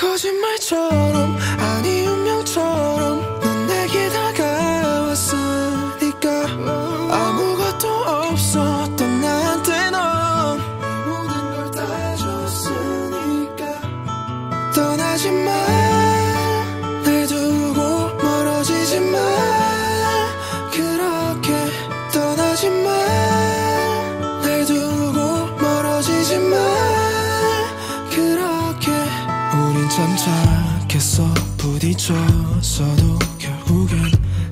거짓말처럼 아니 운명처럼 넌 내게 다가왔으니까 아무것도 없었던 나한테 넌 모든 걸 다 줬으니까 떠나지 마, 날 두고 멀어지지 마, 그렇게 떠나지 마, 날 두고 멀어지지 마. 참 착했어, 부딪혔어도 결국엔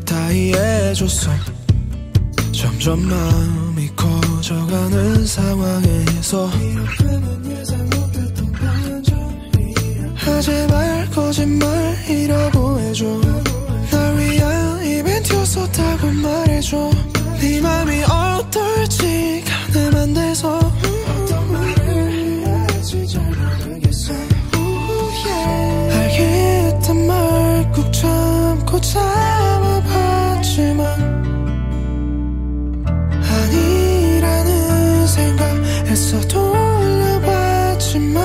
다 이해해줬어. 점점 마음이 커져가는 상황에서 아 제발 거짓말이라고 해줘, 날 위한 이벤트였었다고 말해줘. 네 맘이 어떨지 가늠한 데서 어떤 말을 해야지 잘 모르겠어. 알겠단 말 꾹 참고 참아봤지만 아니라는 생각했어도 올려봤지만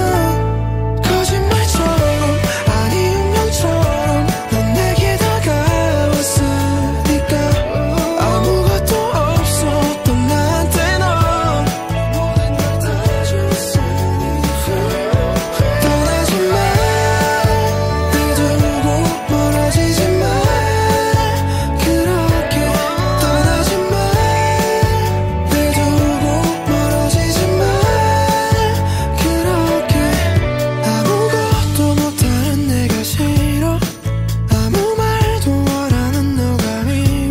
거짓말처럼 아니 운명처럼 넌 내게 다가왔으니까 아무것도 없었던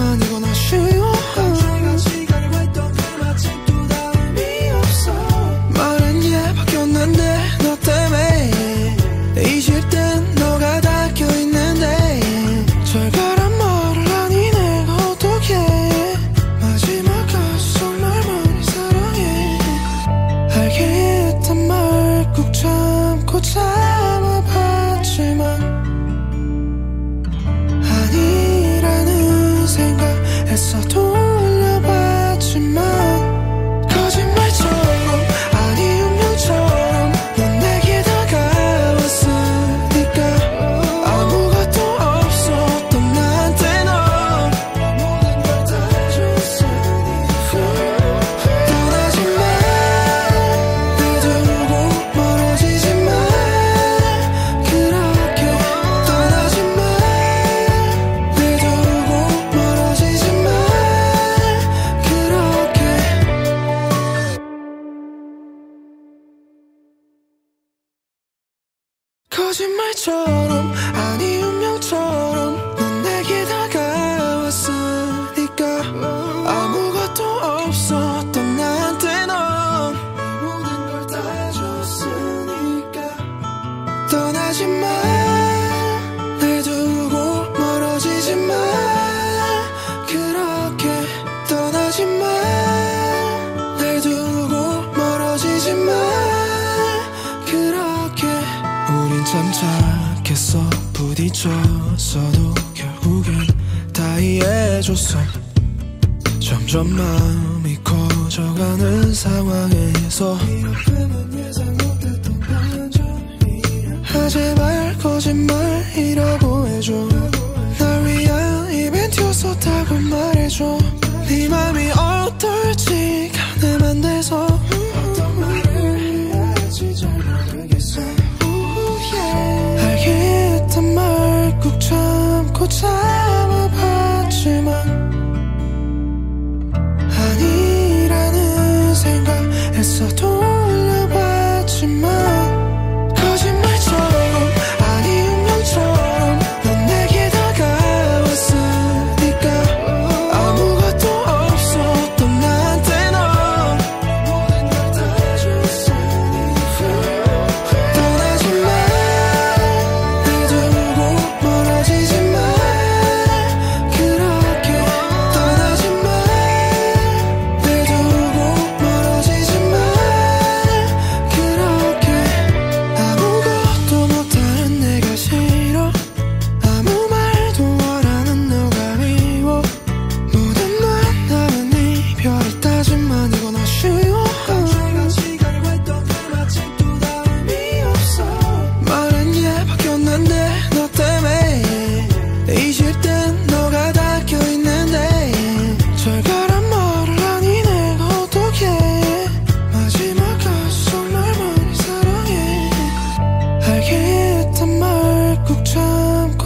나한테 넌 모든 걸 다 줬으니까 떠나지 마, 참아봤지만 아니라는 생각했어도 올려봤지만 거짓말처럼 아니 운명처럼 넌 내게 다가왔으니까 아무것도 없었던 나한테 넌 모든 걸 다 줬으니까 떠나지 마, 날 두고 멀어지지 마, 거짓말처럼 아니 운명처럼 넌 내게 다가왔으니까 아무것도 없었던 나한테 넌 모든 걸 다 줬으니까 떠나지 마, 날 두고 멀어지지 마, 그렇게 떠나지 마, 날 두고 멀어지지 마. 참 착했어, 부딪혔어도 결국엔 다 이해해줬어. 점점 마음이 커져가는 상황에서 아 제발 거짓말이라고 해줘, 날 위한 이벤트였었다고 말해줘. 네 맘이 어떨지 가늠한 데서 어떤 말을 해야지 잘 모르겠어. 알겠단 말 꾹 참고 참아봤지만 아니라는 생각했어도 올려봤지만 거짓말처럼 아니 운명처럼 넌 내게 다가왔으니까 아무것도 없었던 나한테 넌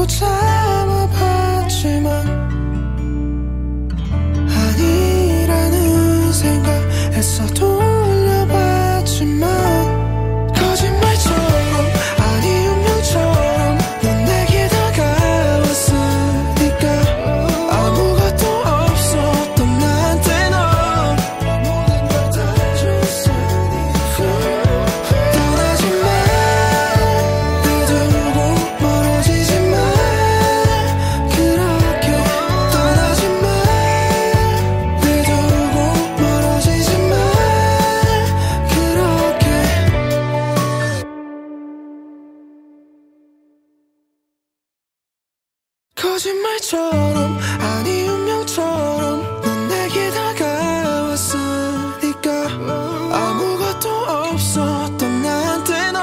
참아봤지만 아니라는 생각에서 돌려봤지만 거짓말처럼 아니 운명처럼 넌 내게 다가왔으니까 아무것도 없었던 나한테 넌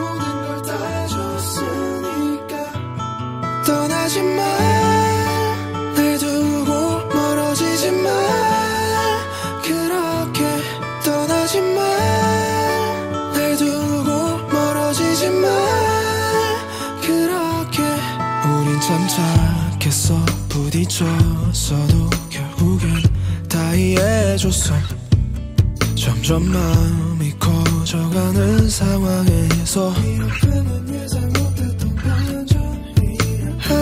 모든 걸 다 줬으니까 떠나지 마 날 두고 멀어지지 마 그렇게 떠나지 마 날 두고 멀어지지 마 그렇게 거짓말처럼 아니 운명처럼 넌 내게 다가왔으니까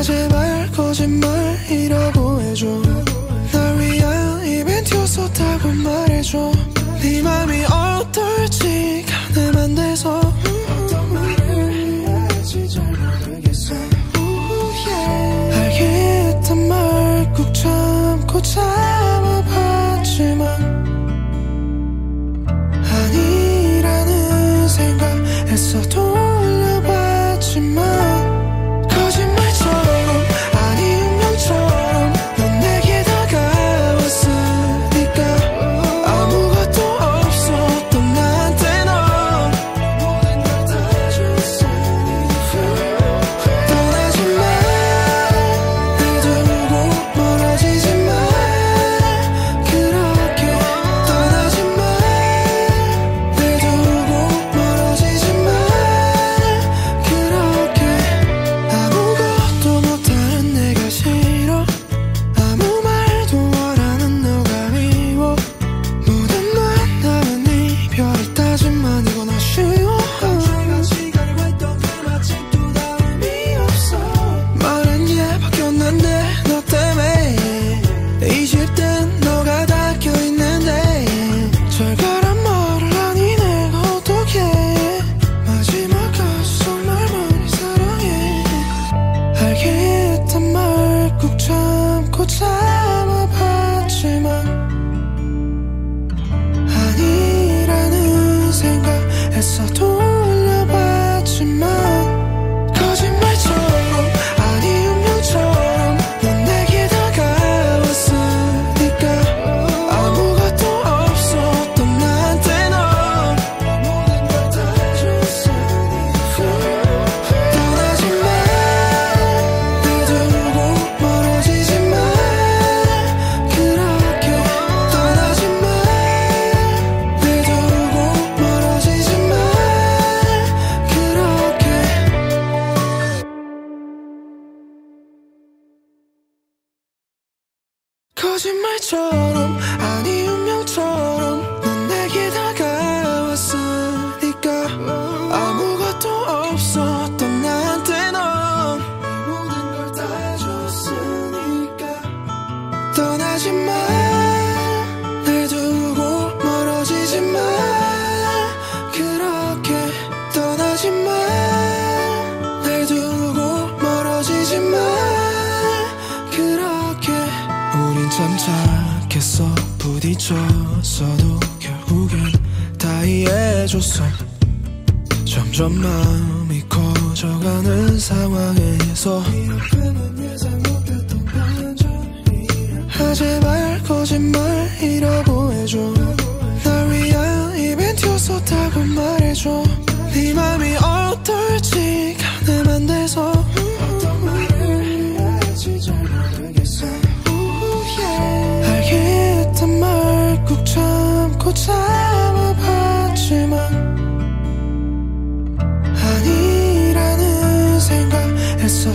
아무것도 없었던 나한테 넌 모든 걸 다 줬으니까 떠나지 마 날 두고 멀어지지 마 그렇게 떠나지 마 날 두고 멀어지지 마 그렇게 우린 참 착했어 부딪혔어도 결국엔 다 이해해줬어 점점 마음이 커져가는 상황에서 아 제발 거짓말이라고 해줘 날 위한 이벤트였었다고 말해줘 네 맘이 어떨지가 내 맘대서 어떤 말을 해야 할지 잘 모르겠어 알겠단 말 꾹 참고 참아봤지만 아니라는 생각에서 돌려봤지만 거짓말처럼 아니 운명처럼 넌 내게 다가왔으니까 아무것도 없었던 나한테 넌 모든 걸 다 줬으니까 떠나지 마, 날 두고 멀어지지 마 그렇게 떠나지 마, 날 두고 멀어지지 마 그렇게 아무것도 못하는 내가 싫어 아무 말도 안 하는 너가 미워 모든 만남은 이별이 따지만 이건 아쉬워 제가 시간을 뺏던 아직도 다름이 없어 말은 예 바뀌었는데 너 때문에 20대는 너가 다 껴있는데 절절한 말을 하니 내가 어떡해 마지막까지 정말 많이 사랑해 알겠단 말 꾹 참고 참아봤지만 아니라는 생각에서 돌려봤지만 거짓말처럼 아니 운명처럼 넌 내게 다가왔으니까 아무것도 없었던 나한테 넌 모든 걸 다 줬으니까 떠나지 마, 날 두고 멀어지지 마 그렇게 떠나지 마, 날 두고 멀어지지 마 그렇게 거짓말처럼 아니 운명처럼 넌 내게 다가왔으니까 아무것도 없었던 나한테 넌 모든 걸 다 줬으니까 떠나지 마, 날 두고 멀어지지 마 그렇게 떠나지 마, 날 두고 멀어지지 마 그렇게 우린 참 착했어 부딪혔어도 결국엔 다 이해해줬어 점점 마음이 커져가는 상황에서 아 제발 거짓말이라고 해줘 날 위한 이벤트였었다고 말해줘 네 맘이 어떨지가 내 맘대서 어떤 말을 해야 할지 잘 모르겠어 알겠단 말 꾹 참고 참아봤지만 아니라는 생각에서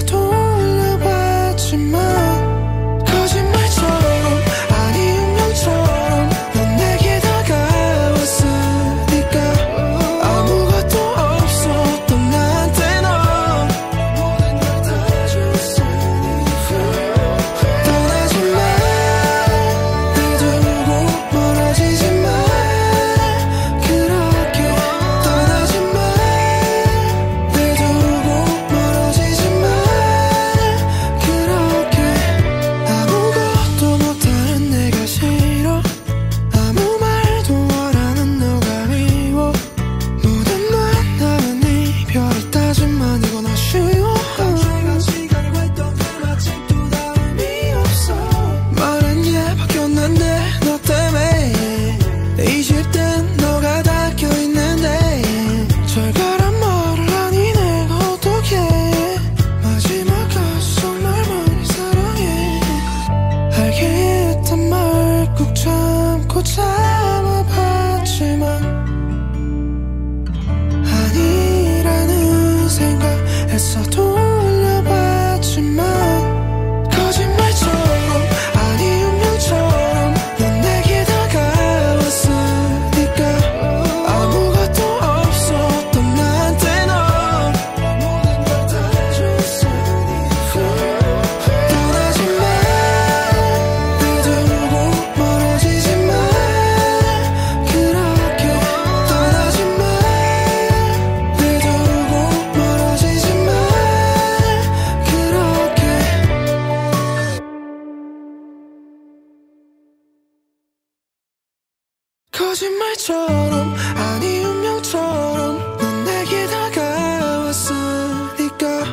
거짓말처럼, 아니 운명처럼 넌 내게 다가왔으니까.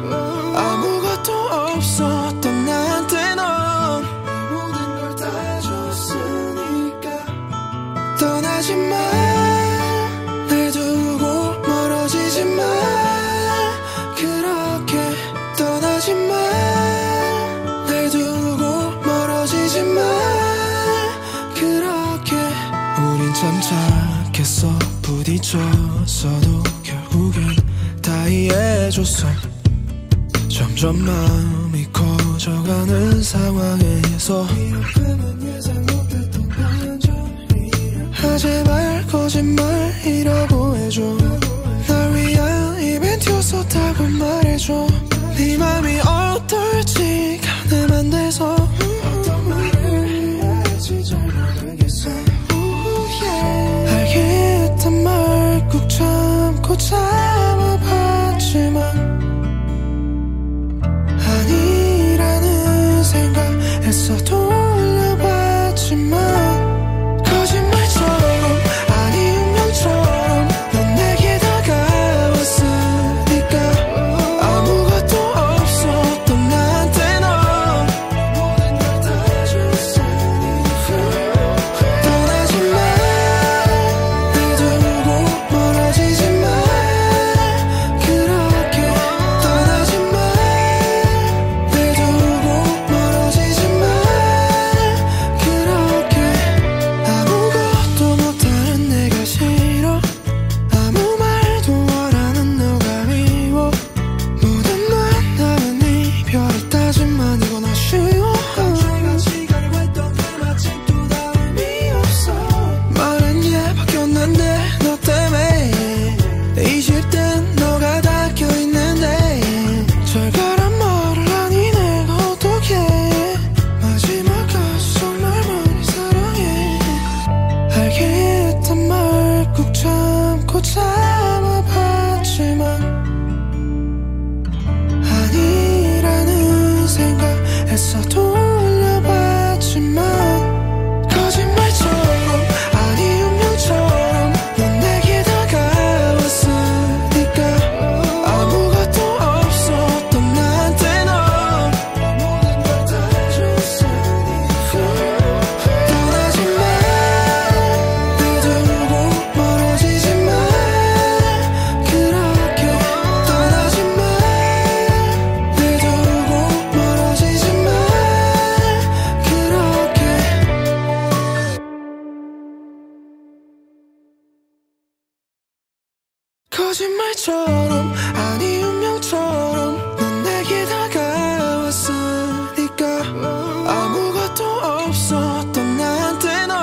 아무것도 없었던 나한테 넌 모든 걸 다 줬으니까. 떠나지 마, 날 두고 멀어지지 마. 그렇게 떠나지 마, 날 두고 멀어지지 마. 참 착했어, 부딪혔어도 결국엔 다 이해해줬어. 점점 마음이 커져가는 상황에서 제발 거짓말이라고 해줘. 날 위한 이벤트였었다고 말해줘. 네 맘이 어떨지 가늠한 데서 어떤 말을 해야 할지 잘 모르겠어. 했던 말 꾹 참고 참아봤지만 아니라는 생각했어. 돌려봤지만 참아봤지만 아니라는 생각했어. 돌려봤지만 거짓말처럼, 아니 운명처럼 넌 내게 다가왔으니까. 아무것도 없었던 나한테 넌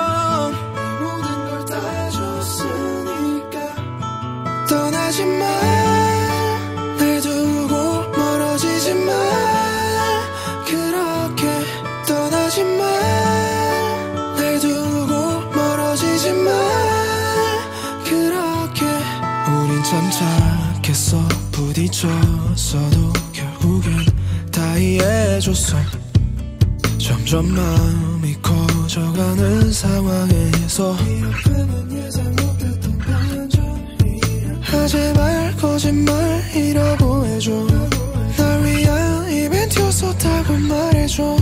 모든 걸 다 줬으니까. 떠나지 마, 날 두고 멀어지지 마. 그렇게 떠나지 마, 날 두고 멀어지지 마. 참 착했어, 부딪혔어도 결국엔 다 이해해줬어. 점점 마음이 커져가는 상황에서 제발 거짓말이라고 해줘. 날 위한 이벤트였었다고 말해줘.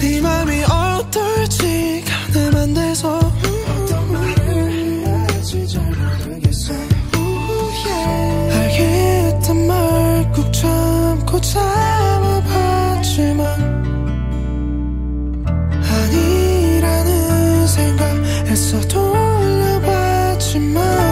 네 맘이 어떨지 가늠한 데서 어떤 말을 해야 할지 잘 모르겠어. 알게 했던 말 꾹 참고 참아봤지만 아니라는 생각했어. 돌려봤지만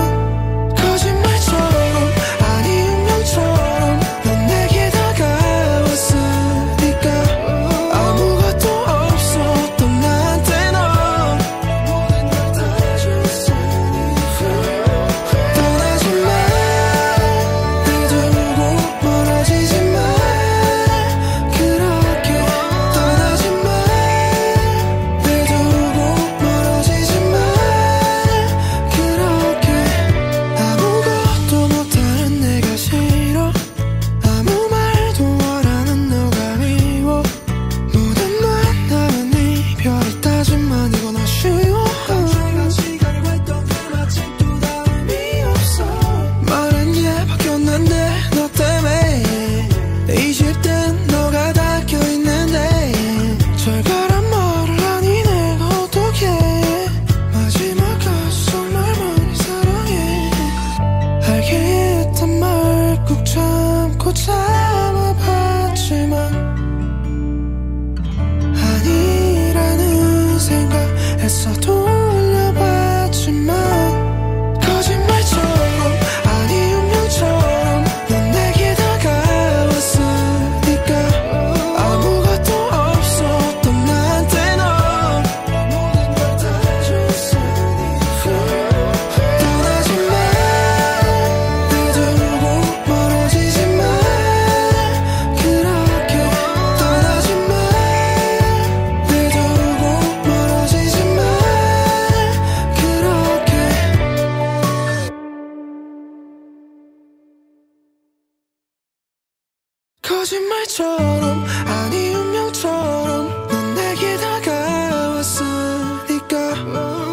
거짓말처럼 아니 운명처럼 넌 내게 다가왔으니까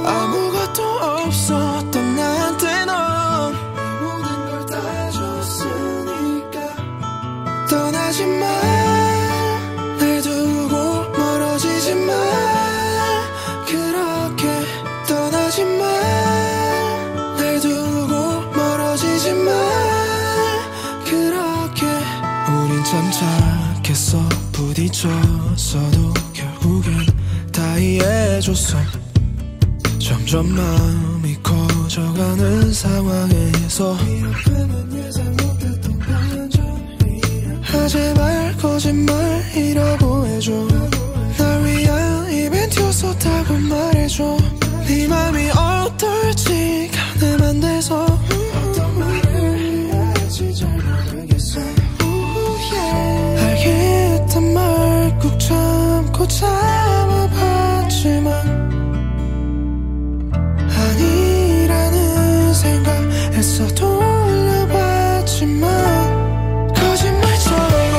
아무것도 없었던 나한테 넌 모든 걸 다 줬으니까 떠나지 마, 날 두고 멀어지지 마, 그렇게 떠나지 마, 날 두고 멀어지지 마. 참 착했어, 부딪혔어도 결국엔 다 이해해줬어. 점점 마음이 커져가는 상황에서 제발 거짓말이라고 해줘. 날 위한 이벤트였었다고 말해줘. 네 맘이 어떨지 가늠한 데서 어떤 말을 해야 할지 잘 모르겠어. 했던 말 꾹 참고 참아봤지만 아니라는 생각했어. 돌려봤지만 거짓말처럼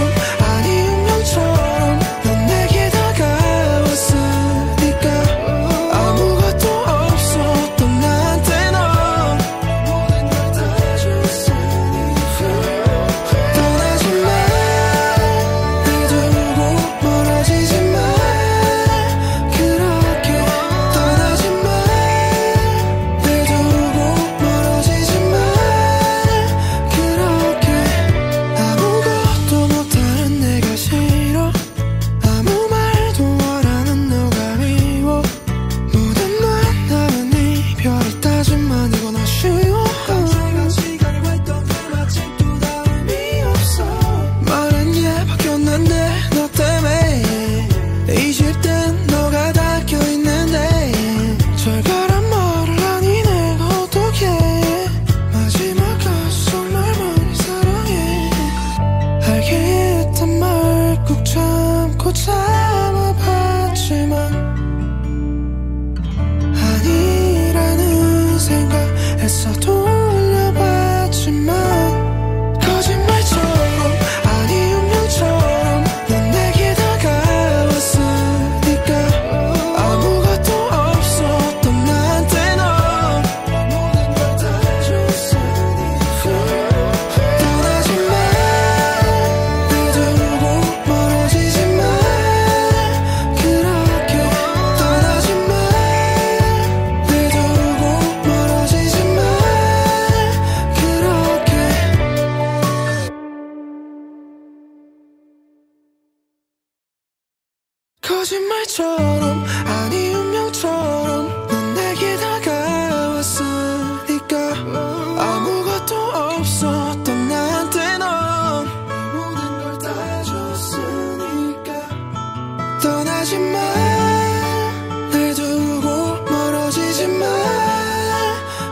아니 운명처럼 넌 내게 다가왔으니까 아무것도 없었던 나한테 넌 모든 걸 다 줬으니까 떠나지 마, 참아봤지만 아니라는 생각했어. 돌려봤지만 거짓말처럼 아니 운명처럼 넌 내게 다가왔으니까 아무것도 없었던 나한테 넌 모든 걸 다 줬으니까 떠나지 마, 날 두고 멀어지지 마. 거짓말처럼 아니 운명처럼 넌 내게 다가왔으니까 아무것도 없었던 나한테 넌 모든 걸 다 줬으니까 떠나지 마, 날 두고 멀어지지 마,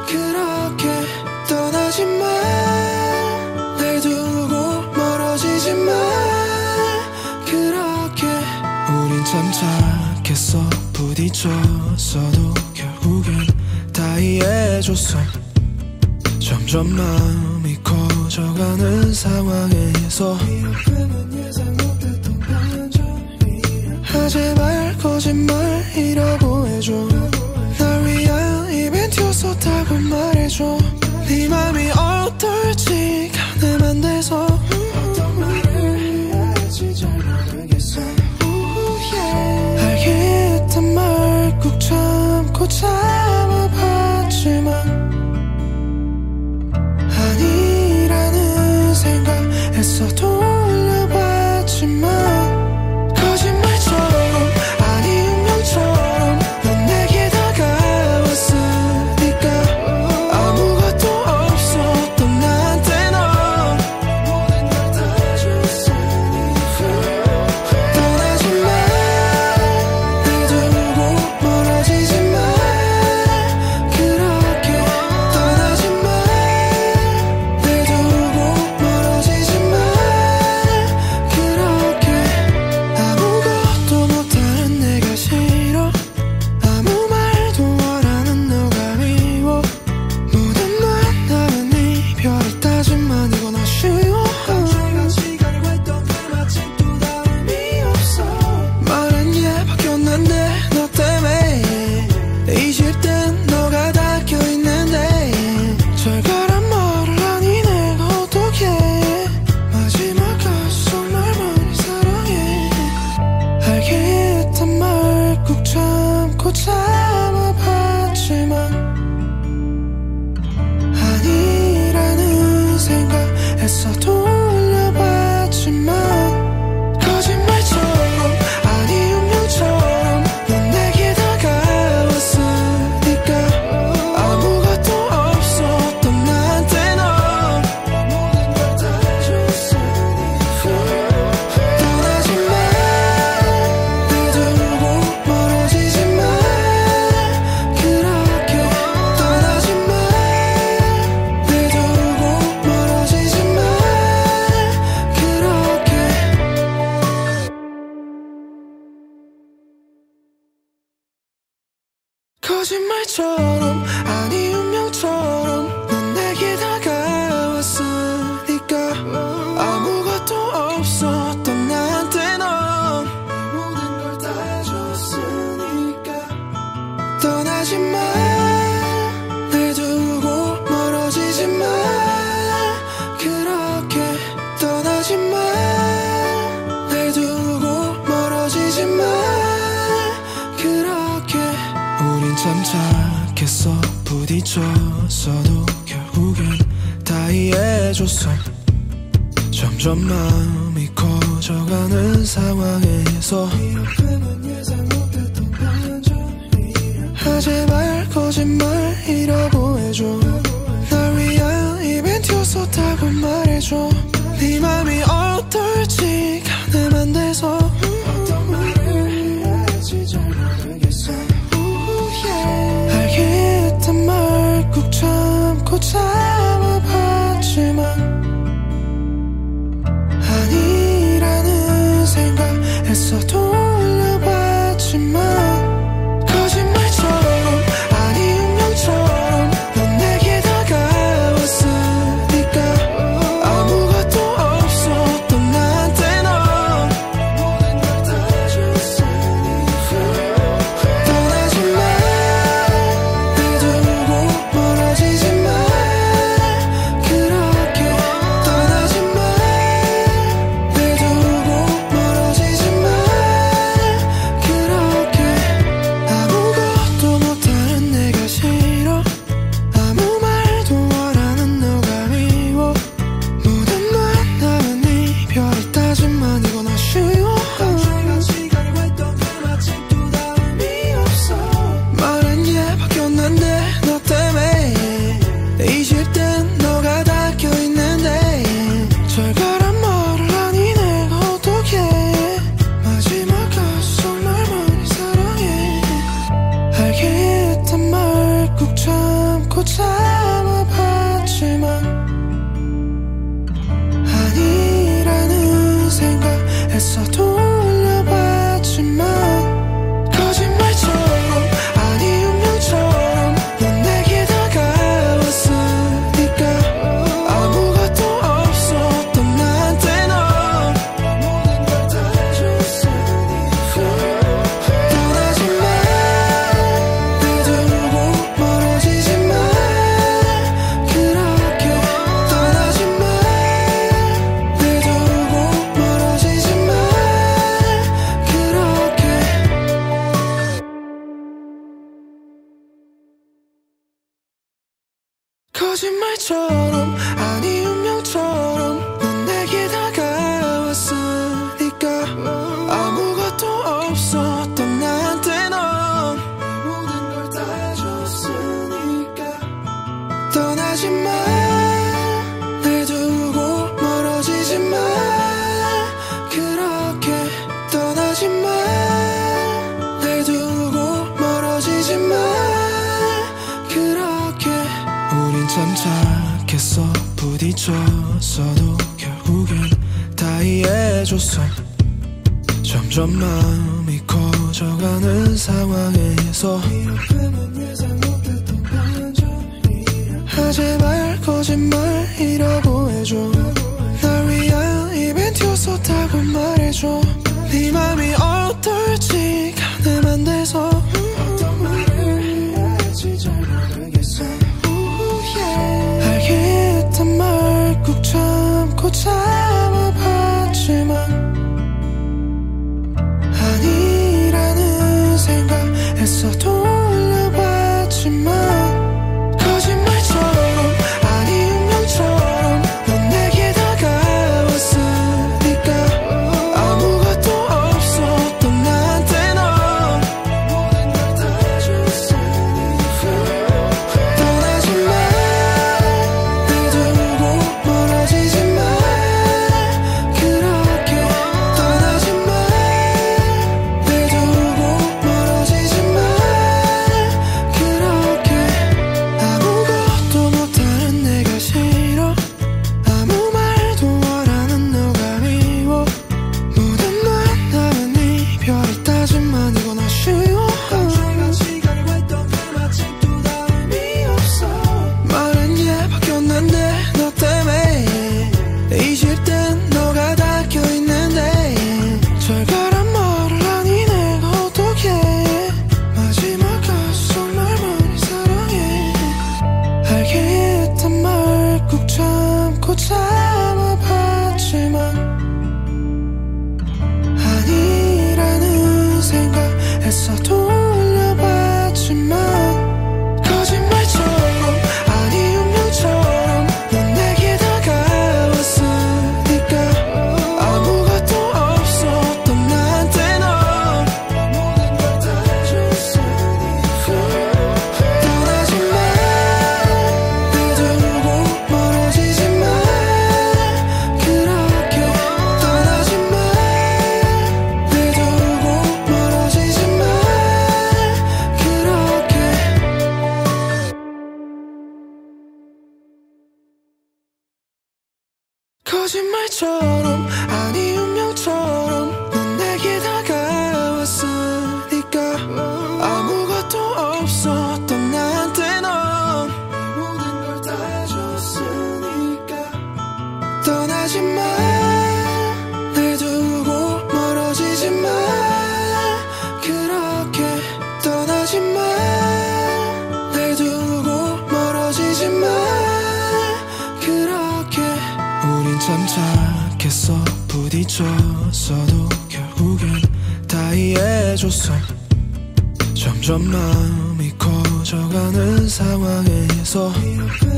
그렇게 떠나지 마, 날 두고 멀어지지 마. 참 착했어, 부딪혔어도 결국엔 다 이해해줬어. 점점 마음이 커져가는 상황에서 제발 거짓말이라고 해줘. 날 위한 이벤트였었다고 말해줘. 네 맘이 어떨지 가늠한 데서 어떤 말을 해야 할지 잘 모르겠어. 했던 말 꾹 참고 참아봤지만 아니라는 생각했어. 돌려봤지만 거짓말처럼 아니 운명처럼 넌 내게 다가왔으니까 아무것도 없었던 애써도 올려봤지만 거짓말처럼 아니 운명처럼 넌 내게 다가왔으니까 아무것도 없었던 나한테 넌 모든 걸 다 줬으니까 떠나지 마 날 두고 멀어지지 마 그렇게 떠나지 마 날 두고 멀어지지 마 그렇게 거짓말처럼 아니 운명처럼 넌 내게 다가왔으니까 아무것도 없었던 나한테 넌 모든 걸 다 줬으니까 떠나지 마 날 두고 멀어지지 마 그렇게 떠나지 마 날 두고 멀어지지 마 그렇게 우린 참 착했어 부딪혔어도 결국엔 다 이해해줬어 점점 마음이 커져가는 상황에서 아 제발 거짓말이라고 해줘 날 위한 이벤트였었다고 말해줘 네 맘이 어떨지 가늠한 데서 어떤 말을 해야 할지 잘 모르겠어 알게 했던 말 꾹 참고 참아봤지만 아니라는 생각 했어도 올려봤지만 거짓말처럼 아니 운명처럼 넌 내게 다가왔으니까 아무것도 없었던 나한테 넌 모든 걸 다 줬으니까 떠나지 마 날 두고 멀어지지 마 그렇게 떠나지 마 날 두고 멀어지지 마 그렇게 아무것도 못하는 내가 싫어 아무 말도 원하는 너가 미워 모든 만남은 이별이 따지만 이건 아쉬워 제가 시간을 왈던데 아직도 다음이 없어 말은 예 바뀌었는데 너 때문에 20대는 너가 다 껴있는데 절가란 말을 하니 내가 어떡해 마지막까지 정말 많이 사랑해 알게 했던 말 꾹 참고 참아봤지만 아니라는 생각 했어도 올려봤지만 거짓말처럼 아니 운명처럼 넌 내게 다가왔으니까 아무것도 없었던 나한테 넌 모든 걸 다 줬으니까 떠나지 마 날 두고 멀어지지 마 그렇게 떠나지 마 날 두고 멀어지지 마 그렇게 거짓말처럼 아니 운명처럼 넌 내게 다가왔으니까 아무것도 없었던 나한테 넌 모든 걸 다 줬으니까 떠나지 마 날 두고 멀어지지 마 그렇게 떠나지 마 날 두고 멀어지지 마 그렇게 우린 참 착했어 부딪혔어도 결국엔 다 이해해줬어 점점 마음이 커져가는 상황에서 아 제발 거짓말이라고 해줘 날 위한 이벤트였었다고 말해줘 네 맘이 어떨지 가늠한 데서 어떤 말을 해야 할지 잘 모르겠어 알게 했던 말 꾹 참고 참아봤지만 아니라는 생각 했어도 올려봤지만 거짓말처럼 아니 운명처럼 넌 내게 다 자꾸 참아봤지만 아니라는 생각했어. 돌려봤지만 거짓말처럼 아니 운명처럼 넌 내게 다가왔으니까 아무것도 없었던 나한테 넌 모든 걸 다 줬으니까 거짓말처럼 아니 운명처럼 넌 내게 다가왔으니까 아무것도 없었던 나한테 넌 모든 걸 다 줬으니까 떠나지 마, 날 두고 멀어지지 마, 그렇게 떠나지 마, 날 두고 멀어지지 마. 참 착했어. 부딪혔어도 결국엔 다 이해해줬어. 점점 마음이 커져가는 상황에서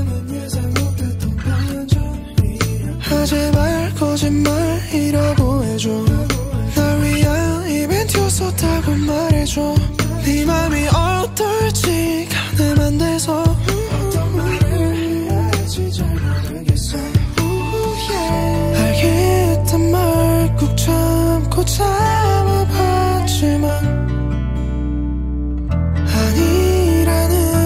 아 제발 거짓말이라고 해줘. 날 위한 이벤트였었다고 말해줘. 네 맘이 어떨지 가늠한 데서 어떤 말을 해야 할지 잘 모르겠어. 알겠단 말 꾹 참고 참아봤지만 아니라는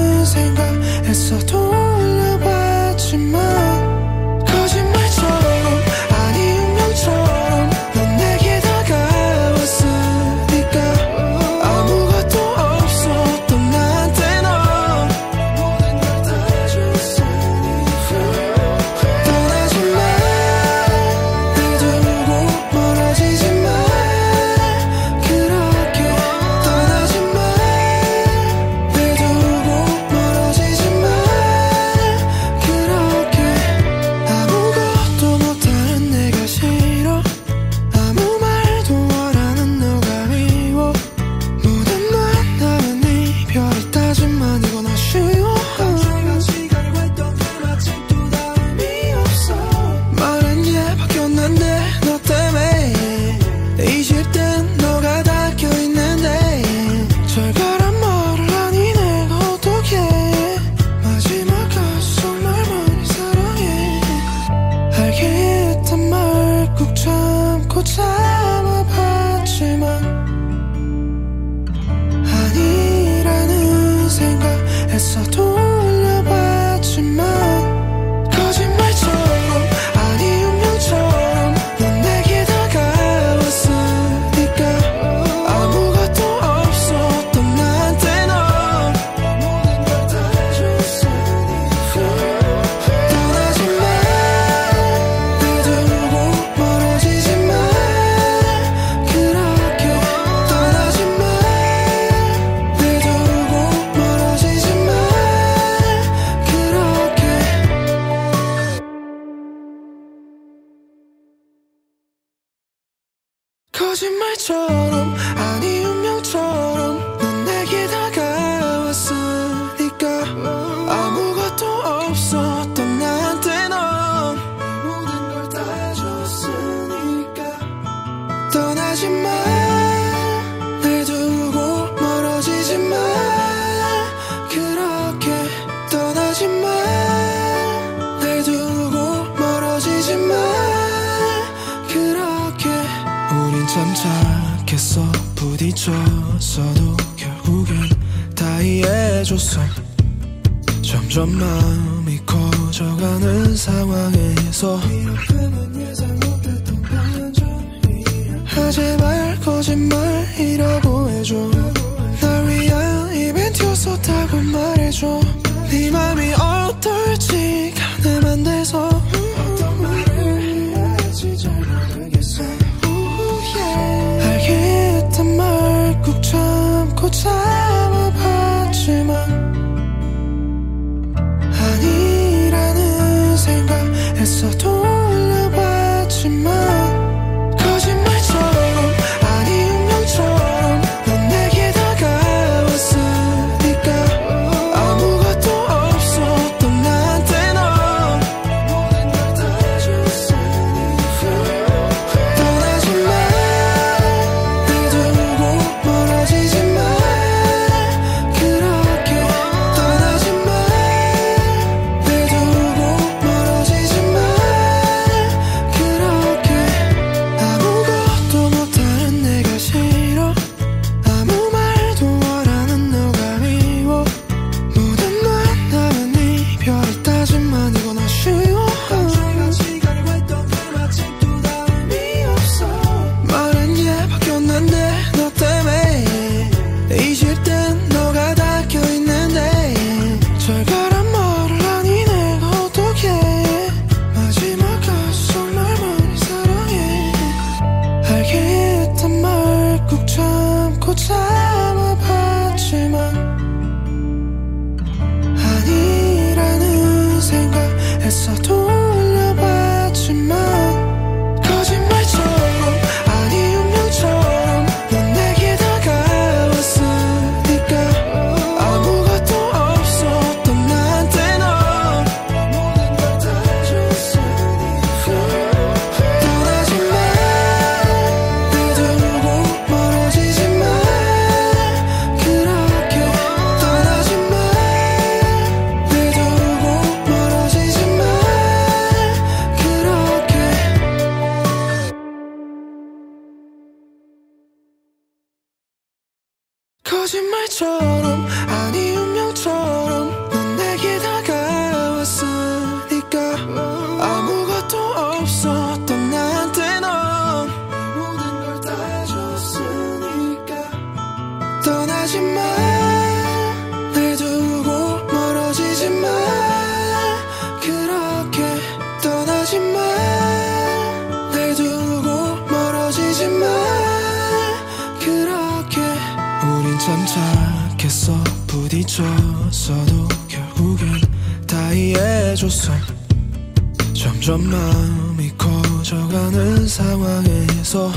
생각했어. 돌려봤지만 거짓말처럼 아니 운명처럼 넌 내게 다가왔으니까 아무것도 없었던 나한테 넌 모든 걸 다 줬으니까 참아봤지만 아니라는 생각했어. 돌려봤지만 거짓말처럼 아니 운명처럼 넌 내게 다가왔으니까 아무것도 없었던 나한테 넌 모든 걸 다 줬으니까 거짓말처럼 아니 운명처럼 넌 내게 다가왔으니까 아무것도 없었던 나한테 넌 모든 걸 다 줬으니까 떠나지 마, 날 두고 멀어지지 마, 그렇게 떠나지 마, 날 두고 멀어지지 마. 참 착했어. 부딪혔어도 결국엔 다 이해해줬어. 점점 마음이 커져가는 상황에서 아 제발 거짓말이라고 해줘. 날 위한 이벤트였었다고 말해줘. 네 맘이 어떨지 가늠한 데서 어떤 말을 해야 할지 잘 모르겠어. 알겠단 말 꾹 참고 참아봤지만 아니라는 생각했어. 거짓말처럼 아니 운명처럼 넌 내게 다가왔으니까 아무것도 없었던 나한테 넌 모든 걸 다 줬으니까 떠나지 마 날 두고 멀어지지 마 그렇게 떠나지 마 날 두고 멀어지지 마 참 착했어 부딪혔어도 결국엔 다 이해해줬어 점점 마음이 커져가는 상황에서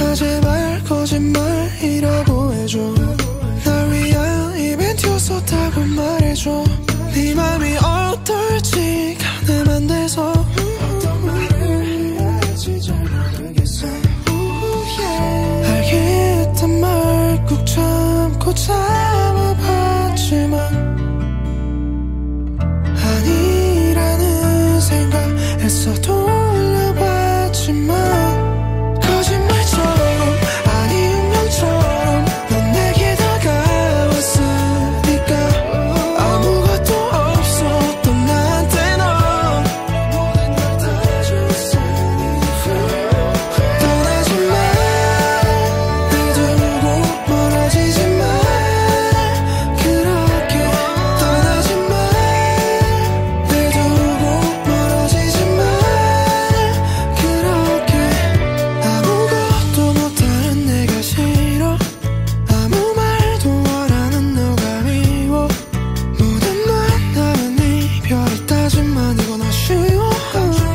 아 제발 거짓말이라고 해줘 날 위한 이벤트였었다고 말해줘 네 맘이 어떨지가 내 맘대서 어떤 말을 해야 할지 잘 모르겠어 알게 했던 말 꾹 참고 참아봤지만 아니라는 생각 했어 돌려봤지만 거짓말처럼 아니 운명처럼 넌 내게 다가왔으니까 아무것도 없었던 나한테 넌 모든 걸 다 줬으니까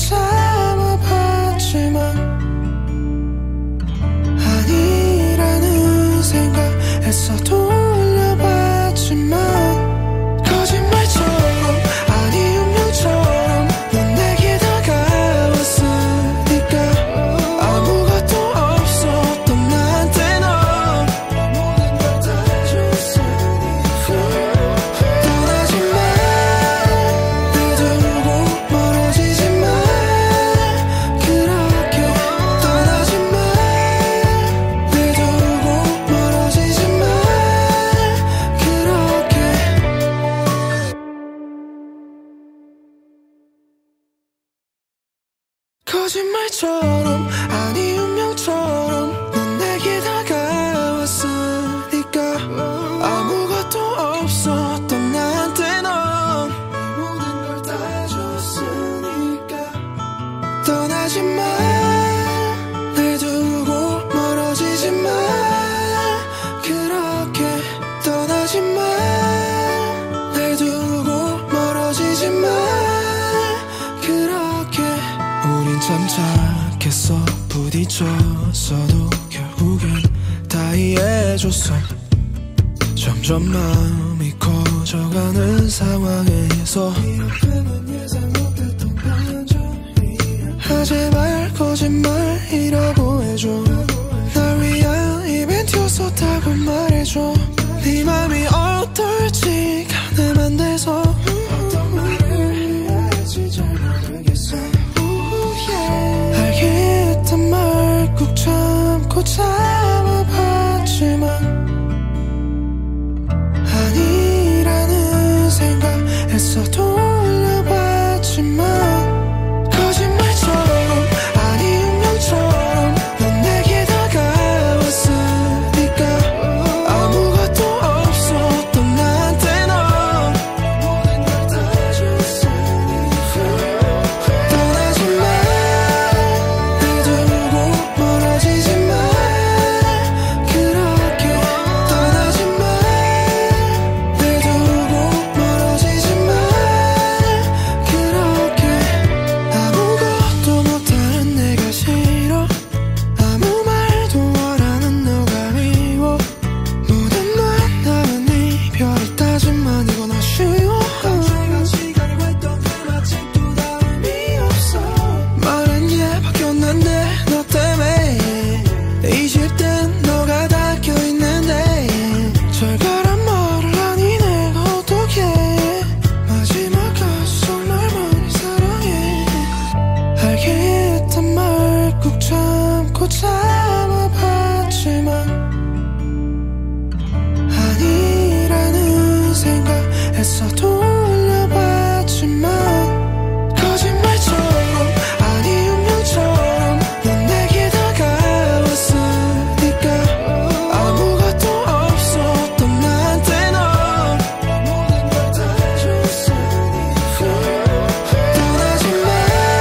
참아봤지만 아니라는 생각 했어 돌려봤지만 거짓말처럼 아니 운명처럼 넌 내게 다가왔으니까 아무것도 없었던 나한테 넌 모든 걸 다 줬으니까 떠나지 마 날 두고 멀어지지 마 그렇게 떠나지 마 날 두고 멀어지지 마 참 착했어 부딪혔어도 결국엔 다 이해해줬어 점점 마음이 커져가는 상황에서 하지말 거짓말이라고 해줘. 날 위한 이벤트였었다고 말해줘. 네 맘이 어떨지 내 맘대로 어떤 말을 해야지 잘 모르겠어. 알게 했던 말 꾹 참고 참아봤지만 아니라는 생각했어도 올려봤지만 참아봤지만 아니라는 생각했어도 올려봤지만 거짓말처럼 아니 운명처럼 넌 내게 다가왔으니까 아무것도 없었던 나한테 넌 모든 걸 다 해줬으니까 떠나지 마. 날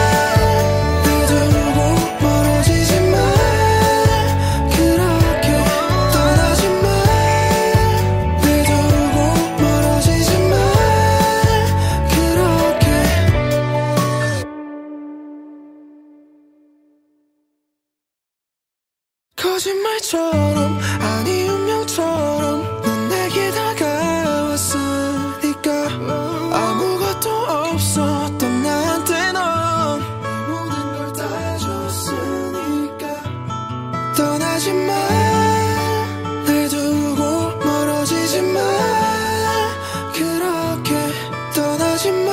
두고 멀어지지 거짓말처럼 아니 운명처럼 넌 내게 다가왔으니까 아무것도 없었던 나한테 넌 모든 걸 다 해줬으니까 떠나지 마. 날 두고 멀어지지 마. 그렇게 떠나지 마.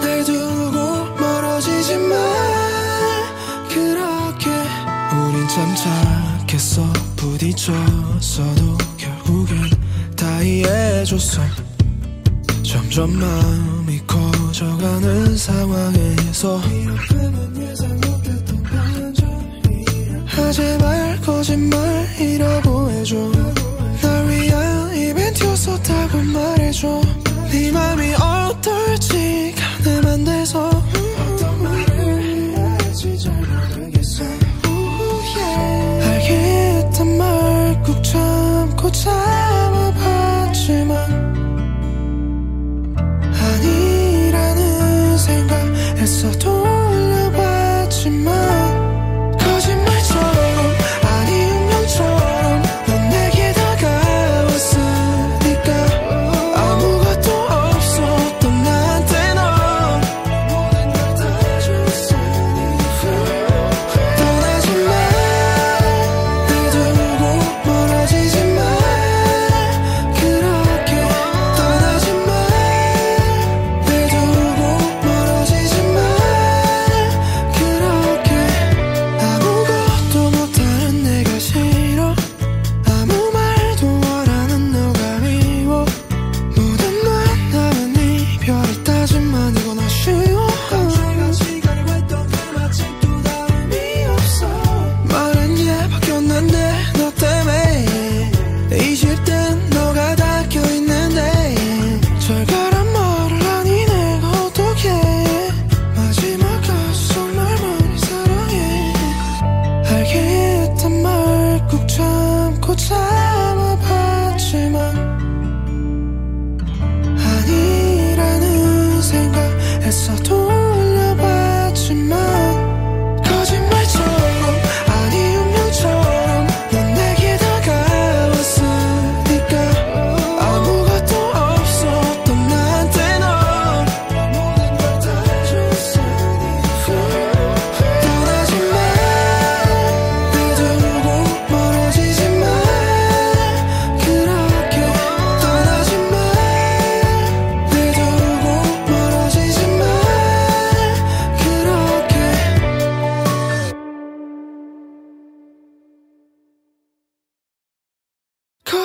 날 두고 멀어지지 마. 참 착했어. 부딪혔어도 결국엔 다 이해해줬어. 점점 마음이 커져가는 상황에서 하지말 거짓말이라고 해줘. 날 위한 이벤트였었다고 말해줘. 네 맘이 어떨지 내 맘대로 어떤 말을 해야지 잘 모르겠어. 알게 했던 말 꾹 참고 참아봤지만 아니라는 생각했어도 올려봤지만 참아봤지만 아니라는 생각했어도 올려봤지만 거짓말처럼 아니 운명처럼 넌 내게 다가왔으니까 아무것도 없었던 나한테 넌 모든 걸 다 해줬으니까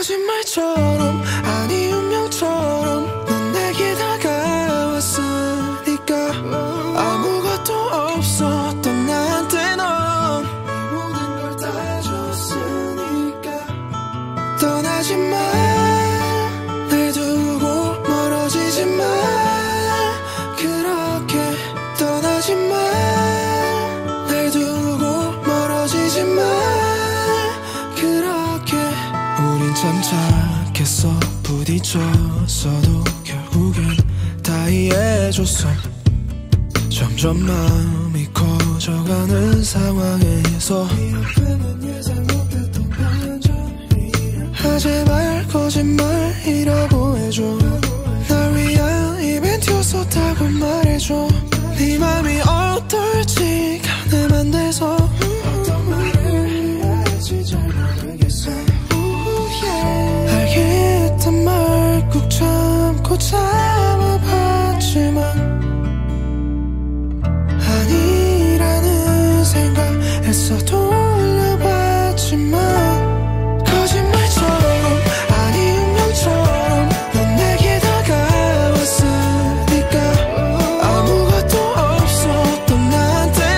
거짓말처럼 아니 운명처럼 넌 내게 다가왔으니까 아무것도 없었던 나한테 넌 모든 걸 다 줬으니까 떠나지 마, 날 두고 멀어지지 마, 그렇게 떠나지 마, 날 두고 멀어지지 마. 참 착했어, 부딪혔어도 결국엔 다 이해해줬어. 점점 마음이 커져가는 상황에서 아 제발 거짓말이라고 해줘, 날 위한 이벤트였었다고 말해줘. 네 맘이 어떨지 가늠한 데서 어떤 말을 해야 할지 잘 모르겠어. 했던 말 꾹 참고 참아봤지만 아니라는 생각 했어도 돌려봤지만 거짓말처럼 아니 운명처럼 넌 내게 다가왔으니까 아무것도 없었던 나한테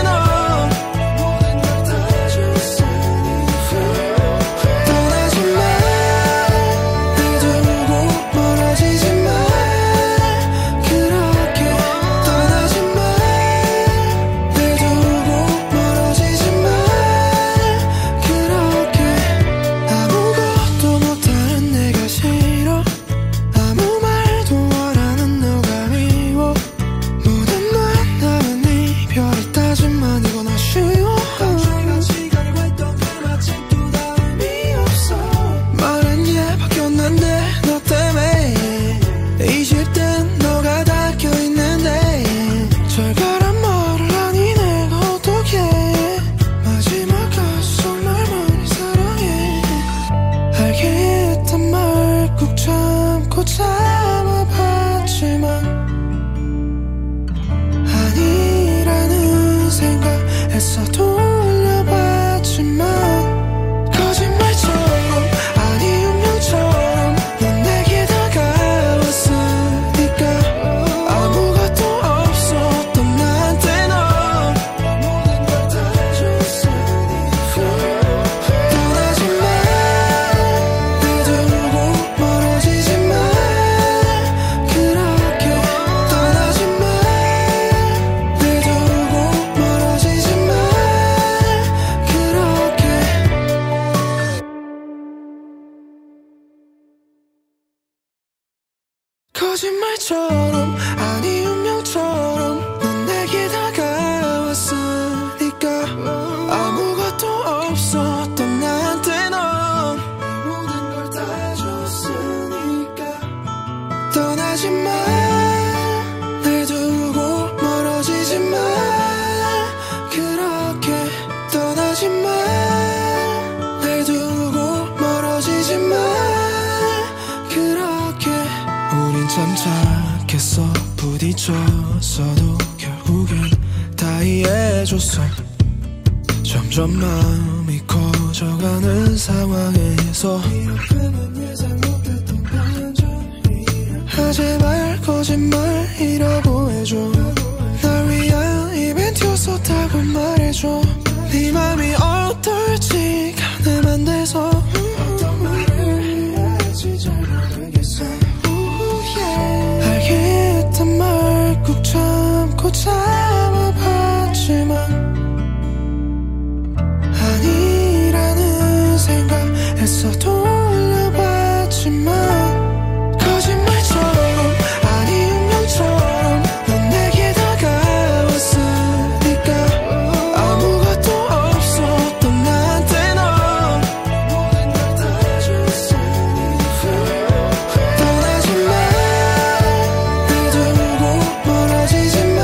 넌 모든 걸 다 줬으니까 떠나지 마, 참고 참아봤지만 아니라는 생각 했어 돌려봤지만 거짓말처럼 아니 운명처럼 넌 내게 다가왔으니까 아무것도 없었던 나한테 넌 모든 걸 다 줬으니까 떠나지 마, 날 두고 거짓말처럼 아니 운명처럼 넌 내게 다가왔으니까 아무것도 없었던 나한테 넌 모든 걸 다 줬으니까 떠나지 마, 날 두고 멀어지지 마, 그렇게 떠나지 마, 날 두고 멀어지지 마. 참 착했어, 부딪혔어도 결국엔 다 이해해줬어. 점점 마음이 커져가는 상황에서 아 제발 거짓말이라고 해줘, 날 위한 이벤트였었다고 말해줘. 네 맘이 어떨지 가늠한 데서 어떤 말을 해야 할지 잘 모르겠어. 알게 했던 말 꾹 참고 참아봤지만 아니라는 생각 했어 돌려봤지만 거짓말처럼 아니 운명처럼 넌 내게 다가왔으니까 아무것도 없었던 나한테 넌 모든 걸 다 줬으니까 떠나지 마, 날 두고 멀어지지 마.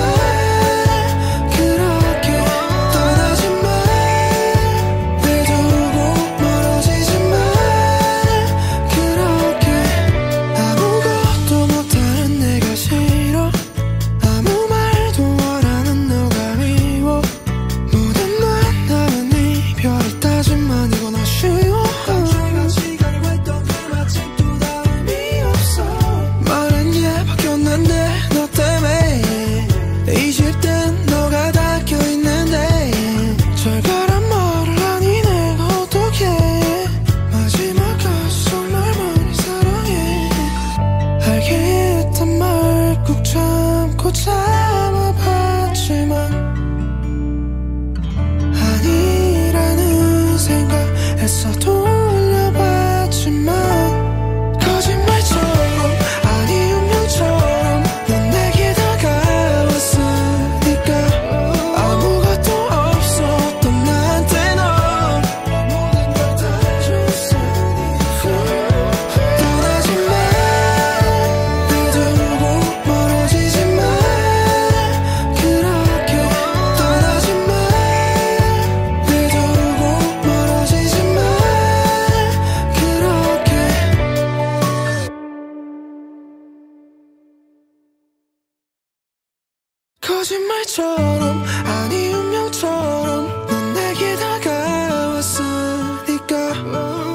벌써 돌려봤지만 거짓말처럼 아니 운명처럼 넌 내게 다가왔으니까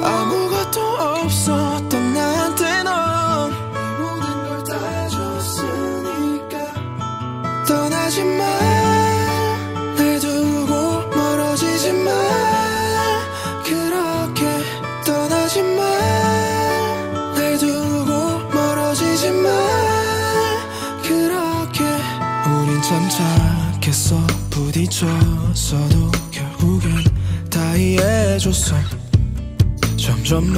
아무것도 없었던 나한테 넌 모든 걸 다 줬으니까 떠나지 마 날 두고 멀어지지 마 그렇게 떠나지 마 거짓말처럼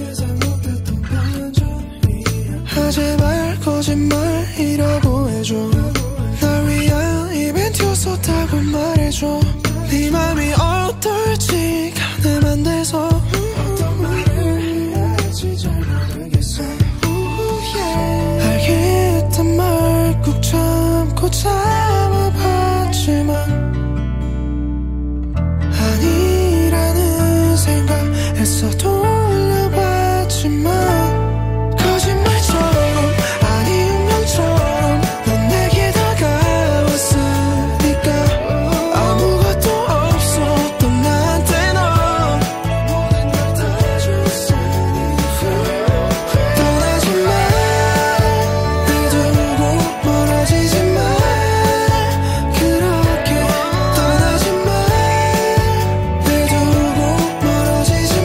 아니 운명처럼 넌 내게 다가왔으니까 아무것도 없었던 나한테 넌 모든 걸 다 줬으니까 떠나지 마 날 두고 멀어지지 마 그렇게 떠나지 마 날 두고 멀어지지 마 그렇게 우린 참 착했어 부딪혔어도 결국엔 다 이해해줬어 점점 마음이 커져가는 상황에서 제발 거짓말이라고 해줘 날 위한 이벤트였었다고 말해줘 네 맘이 어떨지 가늠한 데서 어떤 말을 해야 할지 잘 모르겠어 알게 했던 말 꾹 참고 참아봤지만 아니라는 생각했어 돌려봤지만 거짓말처럼 아니 운명처럼 넌 내게 다가왔으니까 아무것도 없었던 나한테 넌 모든 걸 다 줬으니까 떠나지 마 날 두고 멀어지지 마 그렇게 떠나지 마 날 두고 멀어지지 마 그렇게 아무것도 못하는 내가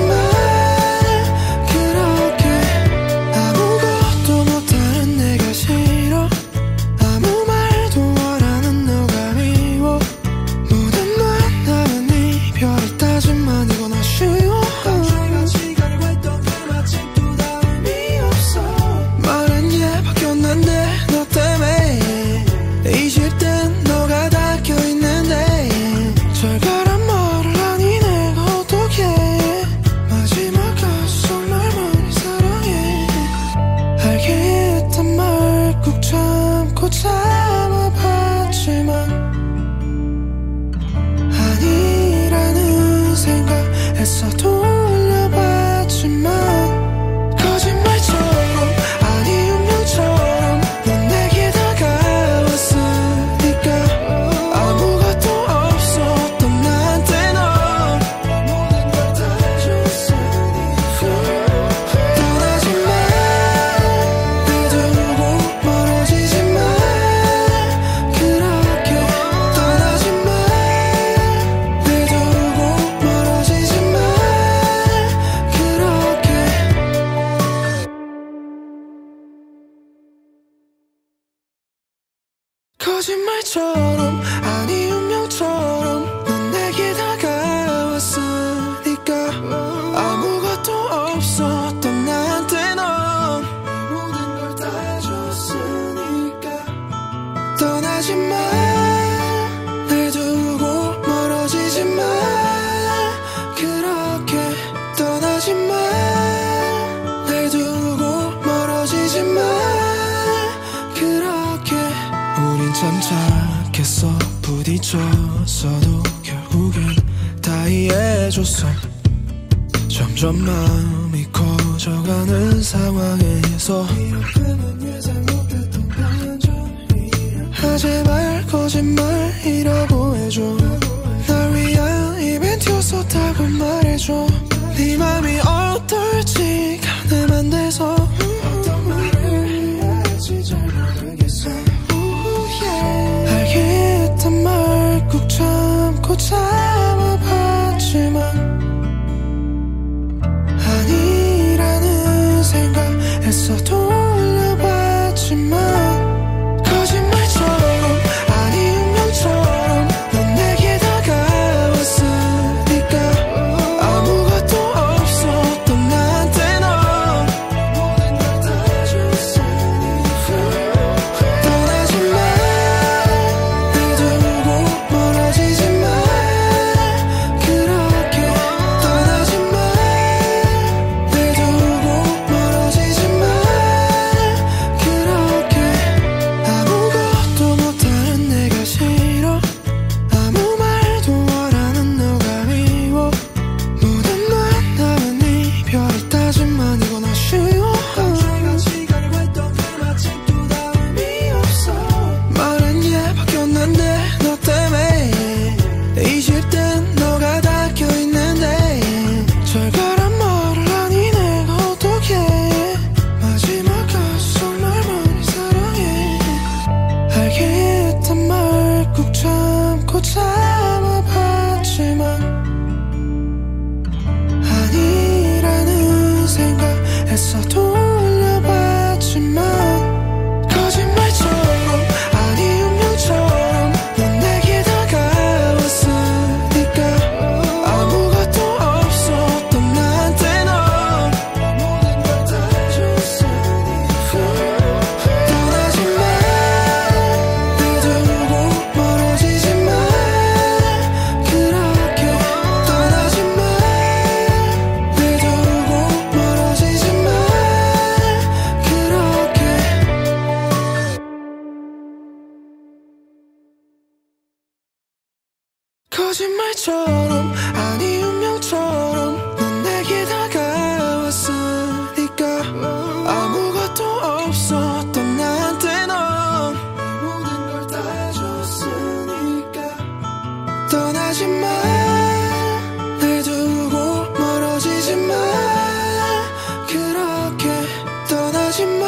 싫어 아무 말도 원하는 너가 미워 모든 만남은 이별을 따지만 이건 아쉬워 같이 가려고 했던 게 마침 또 다음이 없어 말은 예 바뀌었는데 너 때문에 잊을 땐 너가 닦여있는데 절절한 말을 하니 내가 어떡해 마지막 가슴을 많이 사랑해 알게 했던 말 꾹 참고 참아봤지만 아니라는 생각했어 돌려봤지만 거짓말처럼 아니 운명처럼 넌 내게 다가왔으니까 아무것도 없었던 나한테 넌 모든 걸 다 줬으니까 떠나지 마 날 두고 멀어지지 마 그렇게 떠나지 마 날 두고 멀어지지 마 그렇게 거짓말처럼 아니 운명처럼 넌 내게 다가왔으니까 아무것도 없었던 나한테 넌 모든 걸 다 줬으니까 떠나지 마 날 두고 멀어지지 마 그렇게 떠나지 마 날 두고 멀어지지 마 그렇게 우린 참 착했어 부딪혔어도 결국엔 다 이해해줬어 점점 마음이 커져가는 상황에서 제발 거짓말이라고 해줘 날 위한 이벤트였었다고 말해줘 네 맘이 어떨지 가늠한 데서 어떤 말을 해야 할지 잘 모르겠어 알게 했던 말 꾹 참고 참아봤지만 아니라는 생각했어 돌려봤지만 거짓말처럼 아니 운명처럼 넌 내게 다가왔으니까 20대는 너가 닦여 있는데 절절한 말을 하니 내가 어떡해. 마지막 가수 날 많이 사랑해. 알게 했던 말 꾹 참고 참아봤지만 아니라는 생각 했어. 돌려봤지만 거짓말처럼 아니 운명처럼 넌 내게 다가왔으니까 아무것도 없었던 나한테 넌 모든 걸 다 줬으니까 떠나지 마. 날 두고 멀어지지 마. 그렇게 떠나지 마.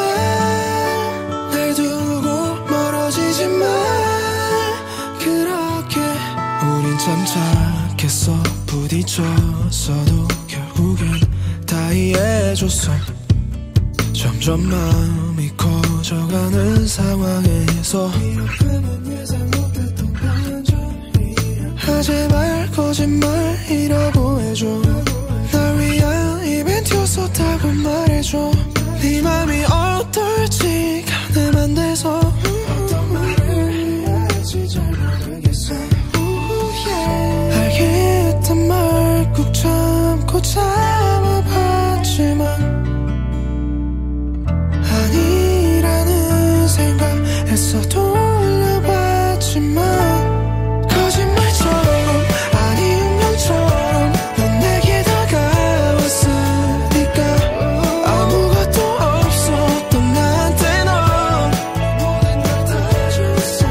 날 두고 멀어지지 마. 우린 참 착했어. 부딪혔어도 결국엔 다 이해해줬어. 점점 마음이 커져가는 상황에서 아 제발 거짓말이라고 해줘. 날 위한 이벤트였었다고 말해줘. 네 맘이 어떨지가 내 맘대서 어떤 말을 해야 할지 잘 모르겠어. 알게 했던 말 꾹 참고 참아봤지만 아니라는 생각했어. 돌려봤지만 거짓말처럼 아니 운명처럼 넌 내게 다가왔으니까 아무것도 없었던 나한테 넌 모든 걸 다 줬으니까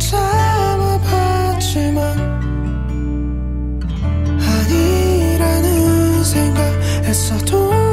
참아봤지만 아니라는 생각했어.